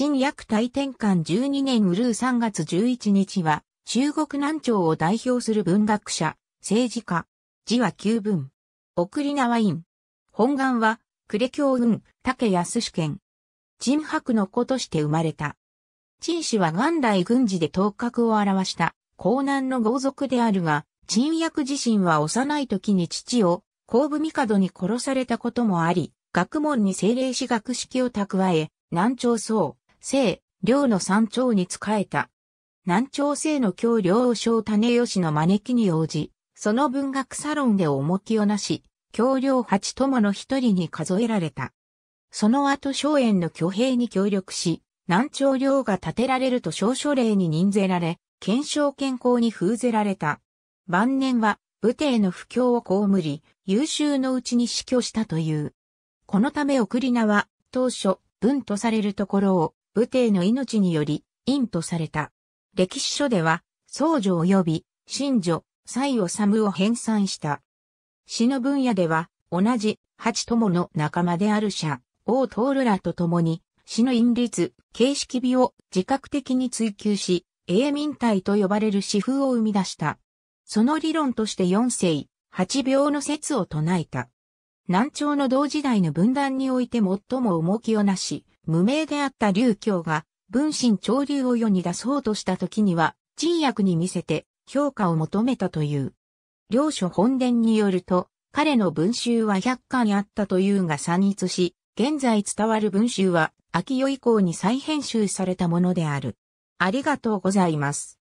陳略大転換12年閏3月11日は、中国南朝を代表する文学者、政治家。字は久文。送り名は殷。本願は、呉京郡、竹安市県。陳伯の子として生まれた。陳氏は元来軍事で頭角を現した、江南の豪族であるが、陳略自身は幼い時に父を、甲武帝に殺されたこともあり、学問に精励し学識を蓄え、南朝宋、清、遼の三朝に仕えた。南朝清の京領王将種義の招きに応じ、その文学サロンで重きをなし、京領8友の一人に数えられた。その後荘園の挙兵に協力し、南朝領が建てられると詔書令に任ぜられ、顕彰顕高に封ぜられた。晩年は武帝の不況を被り、優秀のうちに死去したという。このため送り名は、当初、文とされるところを、武帝の命により、殷とされた。歴史書では、僧侶及び、神女、蔡治を編纂した。詩の分野では、同じ、八友の仲間である謝、王徹らと共に、詩の韻律、形式美を自覚的に追求し、詠民体と呼ばれる詩風を生み出した。その理論として四声、八病の説を唱えた。南朝の同時代の文壇において最も重きをなし、無名であった劉京が、文心潮流を世に出そうとした時には、陳略に見せて評価を求めたという。両書本伝によると、彼の文集は100巻あったというが散逸し、現在伝わる文集は、秋代以降に再編集されたものである。ありがとうございます。